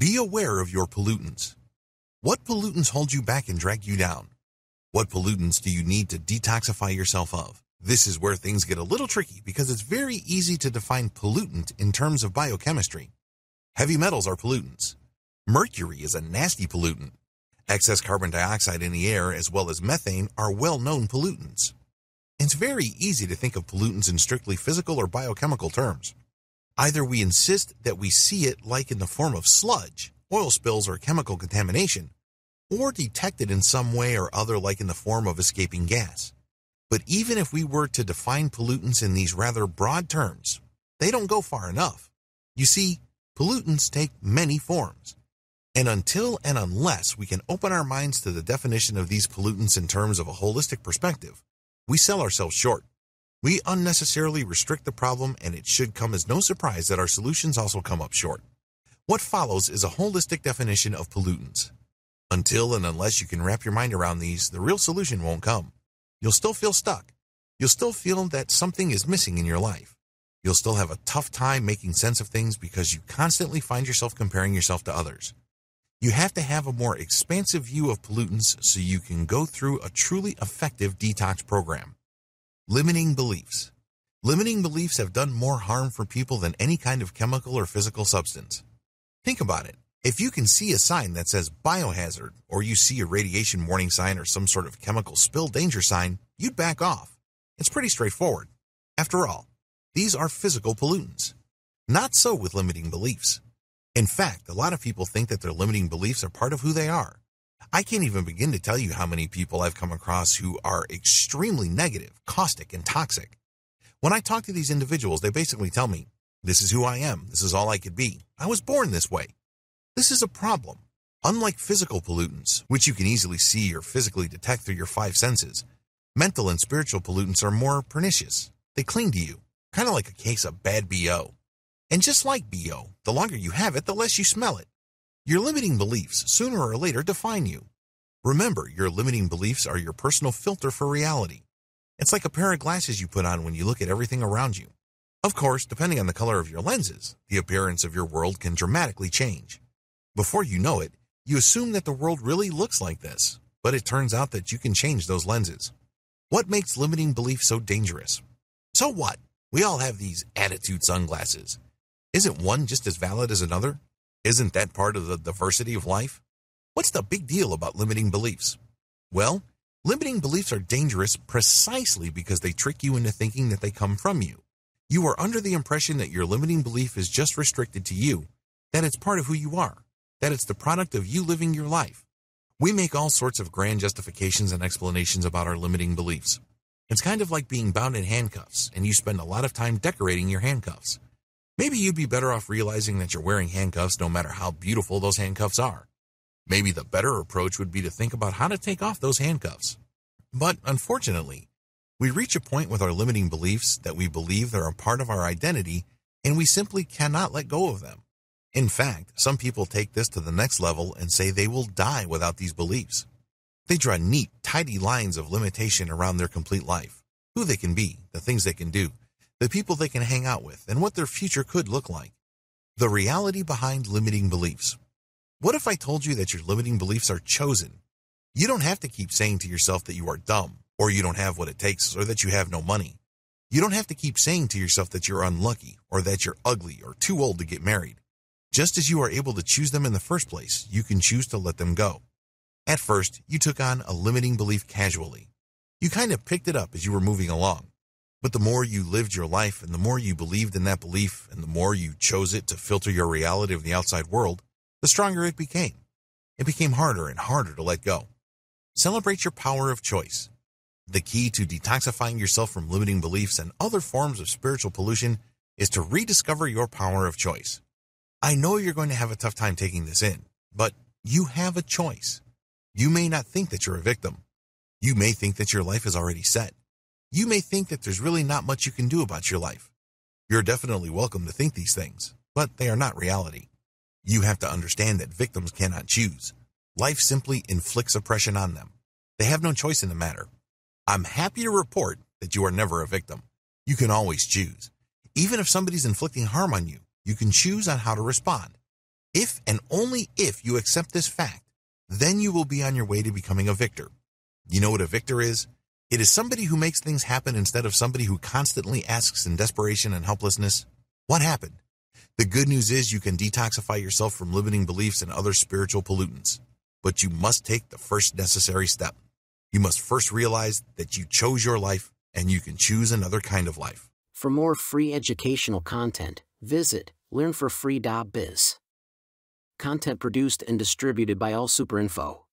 Be aware of your pollutants. What pollutants hold you back and drag you down? What pollutants do you need to detoxify yourself of? This is where things get a little tricky because it's very easy to define pollutant in terms of biochemistry. Heavy metals are pollutants. Mercury is a nasty pollutant. Excess carbon dioxide in the air as well as methane are well-known pollutants. It's very easy to think of pollutants in strictly physical or biochemical terms. Either we insist that we see it like in the form of sludge, oil spills, or chemical contamination, or detect it in some way or other like in the form of escaping gas. But even if we were to define pollutants in these rather broad terms, they don't go far enough. You see, pollutants take many forms. And until and unless we can open our minds to the definition of these pollutants in terms of a holistic perspective, we sell ourselves short. We unnecessarily restrict the problem, and it should come as no surprise that our solutions also come up short. What follows is a holistic definition of pollutants. Until and unless you can wrap your mind around these, the real solution won't come. You'll still feel stuck. You'll still feel that something is missing in your life. You'll still have a tough time making sense of things because you constantly find yourself comparing yourself to others. You have to have a more expansive view of pollutants so you can go through a truly effective detox program. Limiting beliefs. Limiting beliefs have done more harm for people than any kind of chemical or physical substance. Think about it. If you can see a sign that says biohazard, or you see a radiation warning sign or some sort of chemical spill danger sign, you'd back off. It's pretty straightforward. After all, these are physical pollutants. Not so with limiting beliefs. In fact, a lot of people think that their limiting beliefs are part of who they are. I can't even begin to tell you how many people I've come across who are extremely negative, caustic, and toxic. When I talk to these individuals, they basically tell me, "This is who I am. This is all I could be. I was born this way." This is a problem. Unlike physical pollutants, which you can easily see or physically detect through your five senses, mental and spiritual pollutants are more pernicious. They cling to you, kind of like a case of bad BO. And just like BO, the longer you have it, the less you smell it. Your limiting beliefs, sooner or later, define you. Remember, your limiting beliefs are your personal filter for reality. It's like a pair of glasses you put on when you look at everything around you. Of course, depending on the color of your lenses, the appearance of your world can dramatically change. Before you know it, you assume that the world really looks like this, but it turns out that you can change those lenses. What makes limiting beliefs so dangerous? So what? We all have these attitude sunglasses. Isn't one just as valid as another? Isn't that part of the diversity of life? What's the big deal about limiting beliefs? Well, limiting beliefs are dangerous precisely because they trick you into thinking that they come from you. You are under the impression that your limiting belief is just restricted to you, that it's part of who you are, that it's the product of you living your life. We make all sorts of grand justifications and explanations about our limiting beliefs. It's kind of like being bound in handcuffs, and you spend a lot of time decorating your handcuffs. Maybe you'd be better off realizing that you're wearing handcuffs no matter how beautiful those handcuffs are. Maybe the better approach would be to think about how to take off those handcuffs. But unfortunately, we reach a point with our limiting beliefs that we believe they're a part of our identity, and we simply cannot let go of them. In fact, some people take this to the next level and say they will die without these beliefs. They draw neat, tidy lines of limitation around their complete life, who they can be, the things they can do, the people they can hang out with, and what their future could look like. The reality behind limiting beliefs. What if I told you that your limiting beliefs are chosen? You don't have to keep saying to yourself that you are dumb, or you don't have what it takes, or that you have no money. You don't have to keep saying to yourself that you're unlucky, or that you're ugly, or too old to get married. Just as you are able to choose them in the first place, you can choose to let them go. At first, you took on a limiting belief casually. You kind of picked it up as you were moving along. But the more you lived your life and the more you believed in that belief and the more you chose it to filter your reality of the outside world, the stronger it became. It became harder and harder to let go. Celebrate your power of choice. The key to detoxifying yourself from limiting beliefs and other forms of spiritual pollution is to rediscover your power of choice. I know you're going to have a tough time taking this in, but you have a choice. You may not think that you're a victim. You may think that your life is already set. You may think that there's really not much you can do about your life. You're definitely welcome to think these things, but they are not reality. You have to understand that victims cannot choose. Life simply inflicts oppression on them. They have no choice in the matter. I'm happy to report that you are never a victim. You can always choose. Even if somebody's inflicting harm on you, you can choose on how to respond. If and only if you accept this fact, then you will be on your way to becoming a victor. You know what a victor is? It is somebody who makes things happen instead of somebody who constantly asks in desperation and helplessness, "What happened?" The good news is you can detoxify yourself from limiting beliefs and other spiritual pollutants, but you must take the first necessary step. You must first realize that you chose your life and you can choose another kind of life. For more free educational content, visit learnforfree.biz. Content produced and distributed by AllSuperInfo.